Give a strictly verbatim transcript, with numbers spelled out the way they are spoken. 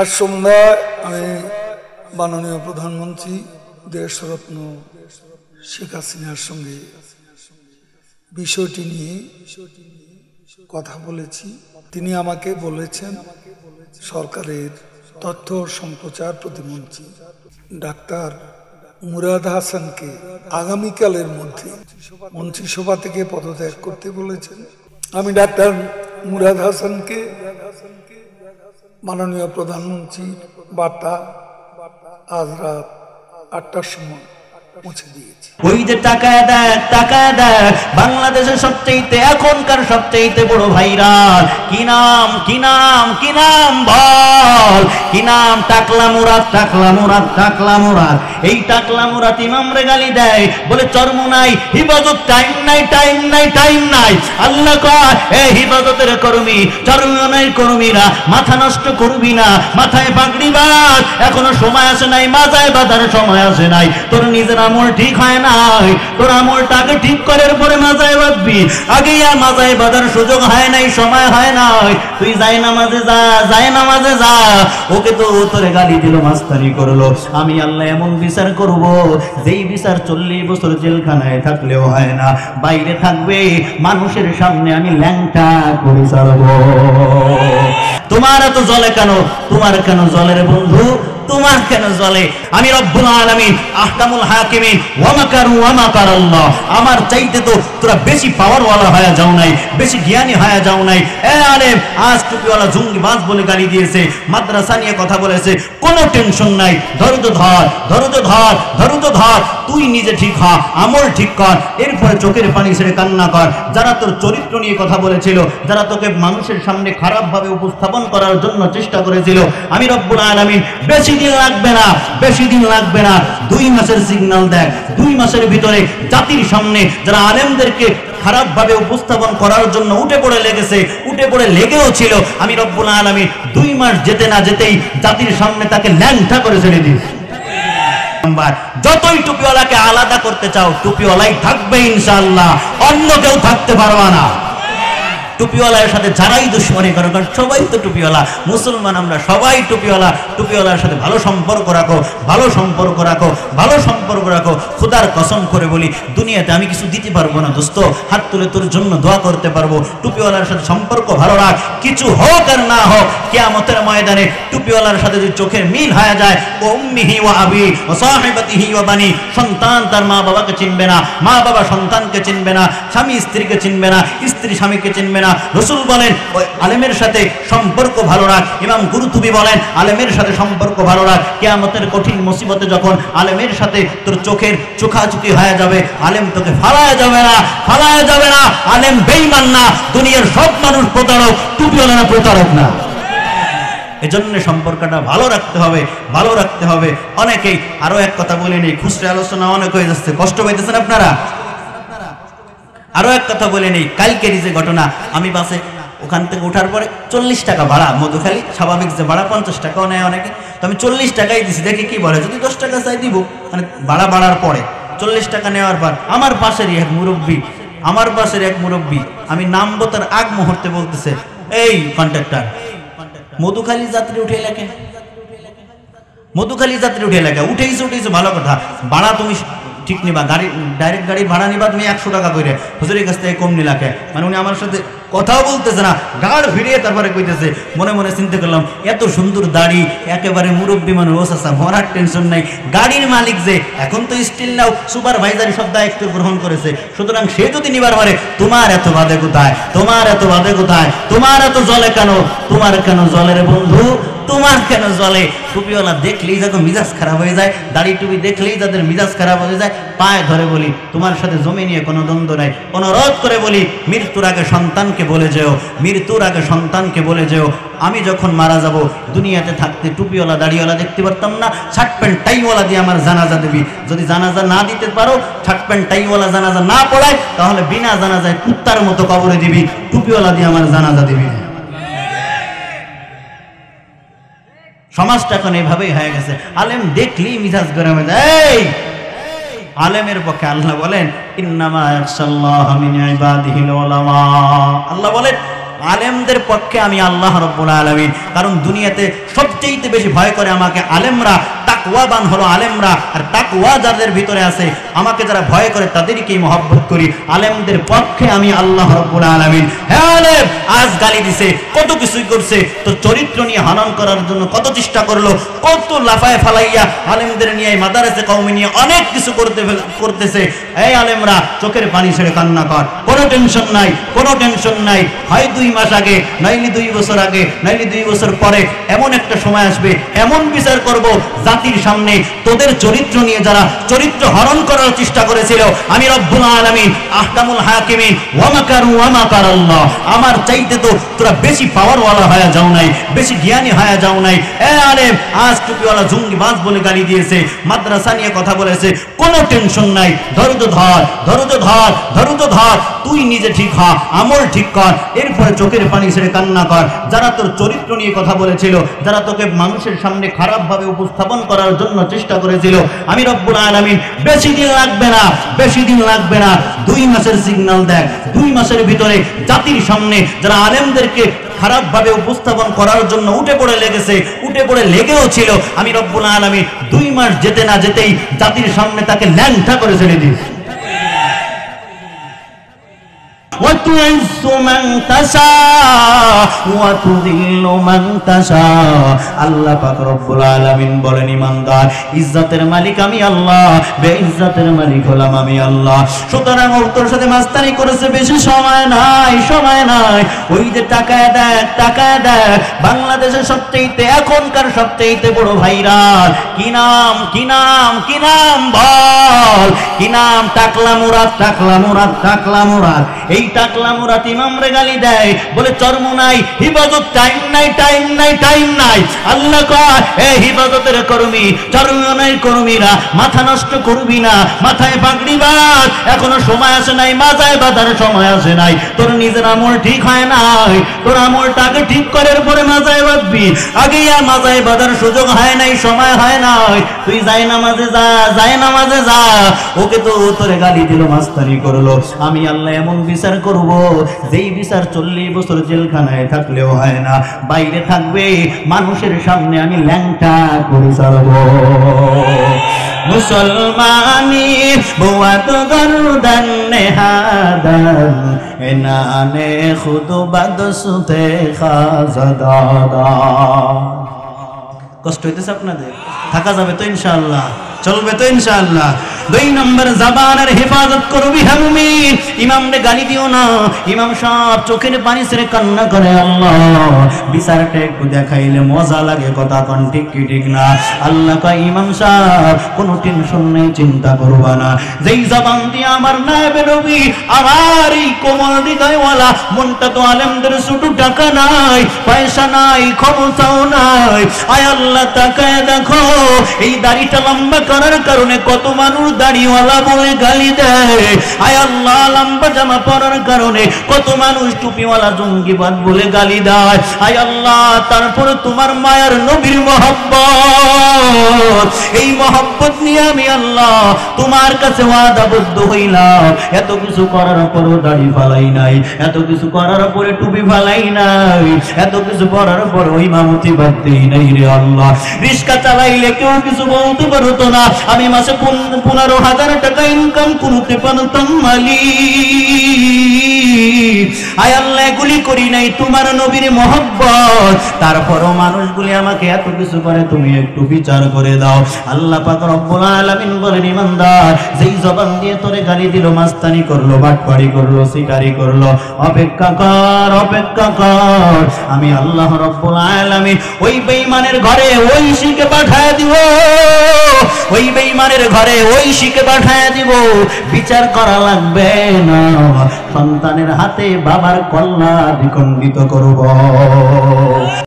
आज सोमवार माननीय प्रधानमंत्री देशरत्न शेख हासिनार संगे বিষয়টি নিয়ে কথা বলেছি। তিনি আমাকে বলেছেন সরকারের তথ্য সম্প্রচার প্রতিমন্ত্রী ডাক্তার মুরাদ হাসানকে আগামীকালের মধ্যে মন্ত্রিসভা থেকে পদত্যাগ করতে বলেছেন। আমি ডাক্তার মুরাদ হাসানকে মাননীয় প্রধানমন্ত্রীর বার্তা আজ রাত আটটার সময় মাথা নষ্ট করবি না, মাথায় পাগড়ি বাঁধ, এখনো সময় আসে নাই, মাথায় বাঁধার সময় আসে নাই, তোর নিজেরা আমল ঠিক হয় না, তোর আমলটাকে ঠিক করার পরে মাজায় বাঁধবি, আগে আর মাজায় বাঁধার সুযোগ হয় নাই, সময় হয় না। তুই যাই নামাজে যা, যাই নামাজে যা। ওকে তো তোরে গালি দিল, মাস্তানি করলো। আমি আল্লাহ এমন বিচার করব যেই বিচার চল্লিশ বছর জেলখানায় থাকলেও হয় না, বাইরে থাকবে, মানুষের সামনে আমি ল্যাংটা করে ছাড়বো। তোমার এত জলে কেন, তোমার কেন জলের বন্ধু, তোমার কেন জলে? আমি রব্বুল আলামিন আহকামুল হাকিমিন ওয়া মাকারু ওয়া মাকারাল্লাহ। আমার চাইতে তো তোরা বেশি পাওয়ার ওয়ালা হয়ে যাও নাই, বেশি জ্ঞানী হয়ে যাও নাই। এ আলেম আজ টুপিওয়ালা জঙ্গিবাজ বলে গালি দিয়েছে, মাদ্রাসা নিয়ে কথা বলেছে, কোনো টেনশন নাই, ধৈর্য ধর, ধৈর্য ধর, ধৈর্য ধর, তুই নিজে ঠিক হ, আমল ঠিক কর, এরপরে চোখের পানি ছেড়ে কান্না কর। যারা তোর চরিত্র নিয়ে কথা বলেছিল, যারা তোকে মানুষের সামনে খারাপভাবে উপস্থাপন করার জন্য চেষ্টা করেছিল, আমি রব্বুল আলামিন বেশি দিন লাগবে না, বেশি দিন লাগবে না, দুই মাসের সিগন্যাল দেখ, দুই মাসের ভিতরে জাতির সামনে যারা আলেমদেরকে খারাপভাবে উপস্থাপন করার জন্য উঠে পড়ে লেগেছে, উঠে পড়ে লেগেও ছিল, আমি রব্বুল আলামিন দুই মাস যেতে না যেতেই জাতির সামনে তাকে ল্যাংটা করে ছেড়ে দিই। যতই টুপিওয়ালাকে আলাদা করতে চাও, টুপিওয়ালাই থাকবে ইনশাআল্লাহ, অন্য কেউ থাকতে পারবে না। টুপিওয়ালার সাথে যারাই দুশ্মনী করো, কারণ সবাই তো টুপিওয়ালা, মুসলমান আমরা সবাই টুপিওয়ালা। টুপিওয়ালার সাথে ভালো সম্পর্ক রাখো, ভালো সম্পর্ক রাখো, ভালো সম্পর্ক রাখো। খোদার কসম করে বলি, দুনিয়াতে আমি কিছু দিতে পারবো না দোস্ত, হাত তুলে তোর জন্য দোয়া করতে পারবো। টুপিওয়ালার সাথে সম্পর্ক ভালো রাখ, কিছু হোক আর না হোক, কিয়ামতের ময়দানে টুপিওয়ালার সাথে যদি চোখের মিল হয়ে যায়, উম্মিহি ওয়া আবি ওয়া সাহিবাতিহি ওয়া বানি, সন্তান তার মা বাবাকে চিনবে না, মা বাবা সন্তানকে চিনবে না, স্বামী স্ত্রীকে চিনবে না, স্ত্রী স্বামীকে চিনবে না। রাসূল বলেন আলেমের সাথে সম্পর্ক ভালো রাখ। ইমাম কুরতুবী বলেন আলেমের সাথে সম্পর্ক ভালো রাখ। কিয়ামতের কঠিন মুসিবতে যখন আলেমের সাথে তোর চোখের চোখাচুকি হয়ে যাবে, আলেম তোকে ফালায়া যাবে না, ফালায়া যাবে না। আলেম বেঈমান না, দুনিয়ার সব মানুষ প্রতারক, টুপিওয়ালা প্রতারক না। এজন্য সম্পর্কটা ভালো রাখতে হবে, ভালো রাখতে হবে। অনেকেই আরো এক কথা বলে নেই, খুচরা আলোচনা অনেক হয়ে যাচ্ছে, কষ্ট পাইতেছেন আপনারা। আরো এক কথা বলে নেই, কালকেরই যে ঘটনা, আমি বাসে ওখান থেকে ওঠার পরে চল্লিশ টাকা ভাড়া, মধুখালী স্বাভাবিক যে ভাড়া পঞ্চাশ টাকাও নেয় অনেকে, তো আমি চল্লিশ টাকাই দিছি, দেখি কি বলে, যদি দশ টাকা চাই দিব, মানে ভাড়া বাড়ার পরে চল্লিশ টাকা নেওয়ার পর আমার পাশেরই এক মুরব্বী, আমার পাশের এক মুরব্বী, আমি নামবো তার আগ মুহূর্তে বলতেছে, এই কন্ট্রাক্টর, মধুখালী যাত্রী উঠে এলাকে, মধুখালী যাত্রী উঠে এলাকা, উঠেইছো উঠেইছো ভালো কথা, ভাড়া তুমি ঠিক নিবা, গাড়ি ডাইরেক্ট গাড়ি ভাড়া নিবা তুমি একশো টাকা করে, হুজুরের কাছ থেকে কম নিলাকে। মানে উনি আমার সাথে কথাও বলতেছে না, গাড় ভিড়িয়ে তারপরে কইতেছে। মনে মনে চিন্তা করলাম, এত সুন্দর দাড়ি, একেবারে মুরব্বী মানুষ, ও চাচা মরার টেনশন নাই, গাড়ির মালিক যে, এখন তো স্টিল নাও সুপারভাইজারি সব দায়িত্ব গ্রহণ করেছে, সুতরাং সে যদি নিবার পারে, তোমার এত বাধে কোথায়, তোমার এত বাধে কোথায়, তোমার এত জলে কেন, তোমার কেন জলের বন্ধু, তোমার কেন জলে? টুপিওয়ালা দেখলেই যাদের মিজাজ খারাপ হয়ে যায়, দাড়ি টুপি দেখলেই যাদের মিজাজ খারাপ হয়ে যায়, পায়ে ধরে বলি তোমার সাথে জমি নিয়ে কোনো দ্বন্দ্ব নাই। অনুরোধ করে বলি, মৃত্যুর আগে সন্তানকে বলে যেও, মৃত্যুর আগে সন্তানকে বলে যেও, আমি যখন মারা যাব, দুনিয়াতে থাকতে টুপিওয়ালা দাড়িওয়ালা দেখতে পারতাম না, শার্ট প্যান্ট টাইওয়ালা দিয়ে আমার জানাজা দিবি, যদি জানাজা না দিতে পারো, শার্ট প্যান্ট টাইওয়ালা জানাজা না পড়ায়, তাহলে বিনা জানাজায় কুত্তার মতো কবরে দিবি, টুপিওয়ালা দিয়ে আমার জানাজা দিবি। সমাজটা এখন এভাবেই হয়ে গেছে, আলেম দেখলেই মিজাজ গরমে যায়। আলেমের পক্ষে আল্লাহ বলেন, ইন্নামা ইয়াখশাল্লাহু মিন ইবাদিহিল উলামা। আল্লাহ বলেন आलेमदेर पक्षे आमी आल्लाह रब्बुल आलामीन कारण दुनियाते सबचेये बेशी भय करे आमाके आलेमरा তাকওয়াবান হলো আলেমরা আর তাকওয়া যাদের ভিতরে আছে আমাকে যারা ভয় করে তাদেরকেই mohabbat করি আলেমদের পক্ষে আমি আল্লাহ রাব্বুল আলামিন। হে আলেম আজ গালি দিছে কত কিছুই করছে তো চরিত্র নিয়ে হানান করার জন্য কত চেষ্টা করলো কত লাফায় ফালাইয়া আলেমদের নিয়ে মাদ্রাসা কওমি নিয়ে অনেক কিছু করতে করতেছে। এই আলেমরা চোখের পানি ছেড়ে কান্না কর কোনো টেনশন নাই কোনো টেনশন নাই হয় দুই মাস আগে নাইলে দুই বছর আগে নাইলে দুই বছর পরে এমন একটা সময় আসবে এমন বিচার করব জাতি সামনে তোদের চরিত্র নিয়ে যারা চরিত্র হরণ করার চেষ্টা করেছিল আমি রব্বুল আলামিন আহকামুল হাকিমিন ওয়া মাকারু ওয়া মাকারাল্লাহ আমার চাইতে তো তোরা বেশি পাওয়ার ওয়ালা হয়ে যাও নাই বেশি জ্ঞানী হয়ে যাও নাই। এ আলেম আজ টুপিওয়ালা জঙ্গিবাজ বলে গালি দিয়েছে মাদ্রাসা নিয়ে কথা বলেছে কোনো টেনশন নাই ধৈর্য ধর ধৈর্য ধর ধৈর্য ধর তুই নিজে ঠিক হ আমল ঠিক কর এরপরে চোখের পানি ছেড়ে কান্না কর। যারা তোর চরিত্র নিয়ে কথা বলেছিল যারা তোকে মানুষের সামনে খারাপ ভাবে উপস্থাপন করে করার জন্য চেষ্টা করেছিল আমি রব্বুল আলামিন বেশি দিন লাগবে না বেশি দিন লাগবে না দুই মাসের সিগন্যাল দেখ দুই মাসের ভিতরে জাতির সামনে যারা আলেমদেরকে খারাপ ভাবে উপস্থাপন করার জন্য উঠে পড়ে লেগেছে উঠে পড়ে লেগেও ছিল আমি রব্বুল আলামিন দুই মাস যেতে না যেতেই জাতির সামনে তাকে ল্যাংটা করে ছেড়ে দিয়েছে। وَتُعِزُّ مَنْ تَشَاءُ وَتُذِلُّ مَنْ تَشَاءُ আল্লাহ পাক রব্বুল আলামিন বলেন ইমানদার ইজ্জতের মালিক আমি আল্লাহ বেইজ্জতের মালিক হলাম আমি আল্লাহ। সুতরাং তোর সাথে মাস্তানি করেছে বেশি সময় নাই সময় নাই ওই যে টাকা দেয় টাকা দেয় বাংলাদেশের সবচেয়ে এখনকার সবচেয়ে বড় ভাইরাল কি নাম কি নাম কি নাম বল কি নাম টাকলা মুরাদ টাকলা মুরাদ টাকলা মুরাদ এই টাকলা মুরাদ ইমামরে গালি দেয় বলে চর্ম নাই হিফাজত টাইম নাই টাইম নাই টাইম নাই আল্লাহ কয় এই হিফাজতের কর্মী চর্ম নাই কর্মীরা মাথা নষ্ট করবি না মাথায় পাগড়ি বাঁধ এখনো সময় আসে নাই মাথায় বাঁধার সময় আসে নাই তোর নিজের আমল ঠিক হয় নাই তোর আমলটাকে ঠিক করার পরে মাথায় বাঁধবি আগে আর মাথায় বাঁধার সুযোগ হয় নাই সময় হয় নাই তুই যাই নামাজে যা যাই নামাজে যা ওকে তো তোরে গালি দিল মাস্তানি করলো আমি আল্লাহ এমন বিচার করব যেই বিচার চল্লিশ বছর জেলখানায় থাকলেও হয় না বাইরে থাকবে মানুষের সামনে আমি ল্যাংটা করে ছাড়ব। মুসলমানি বুয়াত গরদান নেহাদান এনানে খুদ বাদসুতে খাজাদা কষ্ট হইতেছে আপনাদের থাকা যাবে তো ইনশাআল্লাহ চলবে তো ইনশাআল্লাহ। দুই নম্বর জবানের হেফাজত করবি হে মুমিন ইমামকে গালি দিও না ইমাম সাহেব চোখের পানি ছেড়ে কান্না করে আল্লাহ বিচারটা একটু দেখাইলে মজা লাগে কথা কোন ঠিক কি ঠিক না আল্লাহ কয় ইমাম সাহেব কোনো টেনশন নেই চিন্তা করবা না যেই জবান দিয়ে আমার নায়েবে নবী আমার এই কোমল হৃদয়ওয়ালা মনটা তো আলেমদের শুধু টাকা নাই পয়সা নাই ক্ষমতাও নাই আয় আল্লাহ তাকায় দেখো এই দাড়িটা লম্বা করার কারণে কত মানুষ দাড়িওয়ালা বলে গালি দেয় আয় আল্লাহ লম্বা জামা পরার কারণে কত মানুষ টুপিওয়ালা জঙ্গিবাদ বলে গালি দেয় আয় আল্লাহ তারপরে তোমার মায়ের নবীর মহব্বত এই মহব্বত নিয়ে আমি আল্লাহ তোমার কাছে ওয়াদাবদ্ধ হইলাম এত কিছু করার পরেও দাড়ি ফালাই নাই এত কিছু করার পরে টুপি ফালাই নাই এত কিছু করার পরে ইমামতি বাদতেই নাই রে আল্লাহ রিস্কা চালাইলে কেউ কিছু বলতে পারতো না আমি মাসে পুন পনেরো হাজার টাকা ইনকাম করতে পারতাম মালিক আয় আল্লাহ এগুলি করি নাই তোমার নবীর মহব্বত তারপরও মানুষগুলি আমাকে এত কিছু করে তুমি একটু বিচার করে দাও। আল্লাহ পাক রব্বুল আলামিন বলেন ইমানদার যেই জবান দিয়ে তোরে গালি দিল মাস্তানি করলো বাটপাড়ি করলো শিকারি করলো অপেক্ষা কর অপেক্ষা কর আমি আল্লাহ রব্বুল আলামিন ওই বেঈমানের ঘরে ওই শিকে পাঠায় দিব ওই বেঈমানের ঘরে ওই শিকে পাঠায় দিব বিচার করা লাগবে না সন্তানের হাতে বাবার কল্লা বিখণ্ডিত করব।